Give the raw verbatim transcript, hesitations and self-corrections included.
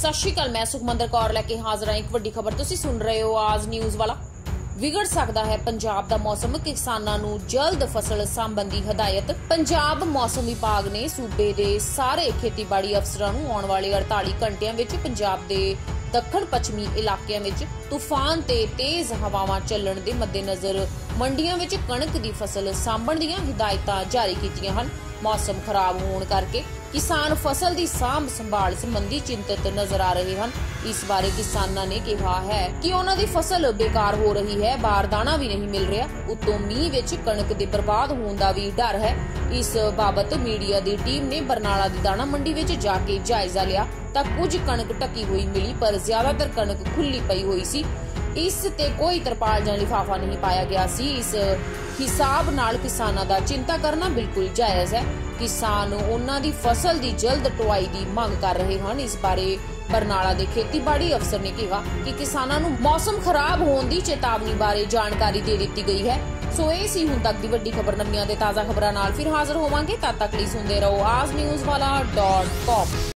ਸਤਿ ਸ਼੍ਰੀ ਅਕਾਲ ਮੈਂ ਸੁਖਮੰਦਰ ਕੌਰ ਲੈ ਕੇ ਹਾਜ਼ਰ ਹਾਂ ਇੱਕ ਵੱਡੀ ਖਬਰ ਤੁਸੀਂ ਸੁਣ ਰਹੇ ਹੋ ਆਜ ਨਿਊਜ਼ ਵਾਲਾ ਵਿਗੜ ਸਕਦਾ ਹੈ ਪੰਜਾਬ ਦਾ ਮੌਸਮ ਕਿਸਾਨਾਂ ਨੂੰ ਜਲਦ ਫਸਲ ਸੰਬੰਧੀ ਹਦਾਇਤ ਪੰਜਾਬ ਮੌਸਮ ਵਿਭਾਗ ਨੇ ਸੂਬੇ ਦੇ ਸਾਰੇ ਖੇਤੀਬਾੜੀ ਅਫਸਰਾਂ ਨੂੰ ਆਉਣ ਵਾਲੇ ਅੜਤਾਲੀ ਘੰਟਿਆਂ ਵਿੱਚ ਪੰਜਾਬ ਦੇ ਦੱਖਣ ਪੱਛਮੀ ਇਲਾਕਿਆਂ ਵਿੱਚ ਤੂਫਾਨ ਤੇ ਤੇਜ਼ ਹਵਾਵਾਂ ਚੱਲਣ ਦੇ ਮੱਦੇਨਜ਼ਰ ਮੰਡੀਆਂ ਵਿੱਚ ਕਣਕ ਦੀ ਫਸਲ ਸਾਂਭਣ ਦੀਆਂ ਹਦਾਇਤਾਂ ਜਾਰੀ ਕੀਤੀਆਂ ਹਨ ਮੌਸਮ ਖਰਾਬ ਹੋਣ ਕਰਕੇ ਕਿਸਾਨ ਫਸਲ ਦੀ ਸਾਂਭ ਸੰਭਾਲ ਸੰਬੰਧੀ ਚਿੰਤਤ ਨਜ਼ਰ ਆ ਰਹੇ ਹਨ ਇਸ ਬਾਰੇ ਕਿਸਾਨਾਂ ਨੇ ਕਿਹਾ ਹੈ ਕਿ ਉਹਨਾਂ ਦੀ ਫਸਲ ਬੇਕਾਰ ਹੋ ਰਹੀ ਹੈ ਬਾਰਦਾਨਾ ਵੀ ਨਹੀਂ ਮਿਲ ਰਿਹਾ ਉੱਤੋਂ ਮੀਂਹ ਵਿੱਚ ਕਣਕ ਦੇ ਬਰਬਾਦ ਹੋਣ ਦਾ ਵੀ ਡਰ ਹੈ ਇਸ ਬਾਬਤ ਮੀਡੀਆ ਦੀ ਟੀਮ ਨੇ ਬਰਨਾਲਾ ਦੀ ਦਾਣਾ ਮੰਡੀ ਵਿੱਚ ਜਾ ਕੇ ਜਾਇਜ਼ਾ ਲਿਆ ਤਾਂ ਕੁਝ ਕਣਕ ਢੱਕੀ ਹੋਈ ਮਿਲੀ ਪਰ ਜ਼ਿਆਦਾਤਰ ਕਣਕ ਖੁੱਲੀ ਪਈ ਹੋਈ ਸੀ ਇਸ ਤੇ ਕੋਈ ਤਰਪਾਲ ਜਾਂ ਲਿਫਾਫਾ ਨਹੀਂ ਪਾਇਆ ਗਿਆ ਸੀ ਇਸ ਹਿਸਾਬ ਨਾਲ ਕਿਸਾਨਾਂ ਦਾ ਚਿੰਤਾ ਕਰਨਾ ਬਿਲਕੁਲ ਜਾਇਜ਼ ਹੈ ਕਿਸਾਨ ਉਹਨਾਂ ਦੀ ਫਸਲ ਦੀ ਜਲਦ ਢੁਆਈ ਦੀ ਮੰਗ ਕਰ ਰਹੇ ਹਨ ਇਸ ਬਾਰੇ ਬਰਨਾਲਾ ਦੇ ਖੇਤੀਬਾੜੀ ਅਫਸਰ ਨੇ ਕਿਹਾ ਕਿ ਕਿਸਾਨਾਂ ਨੂੰ ਮੌਸਮ ਖਰਾਬ ਹੋਣ ਦੀ ਚੇਤਾਵਨੀ ਬਾਰੇ ਜਾਣਕਾਰੀ ਦੇ ਦਿੱਤੀ ਗਈ ਹੈ ਸੋ ਇਹ ਸੀ ਹੁਣ ਤੱਕ ਦੀ ਵੱਡੀ ਖਬਰ ਨਵੀਆਂ ਤੇ ਤਾਜ਼ਾ ਖਬਰਾਂ ਨਾਲ ਫਿਰ ਹਾਜ਼ਰ ਹੋਵਾਂਗੇ ਤਦ ਤੱਕ ਲਈ ਸੁਣਦੇ ਰਹੋ ਆਜ ਨਿਊਜ਼ ਵਾਲਾ ਡਾਟ ਕਾਮ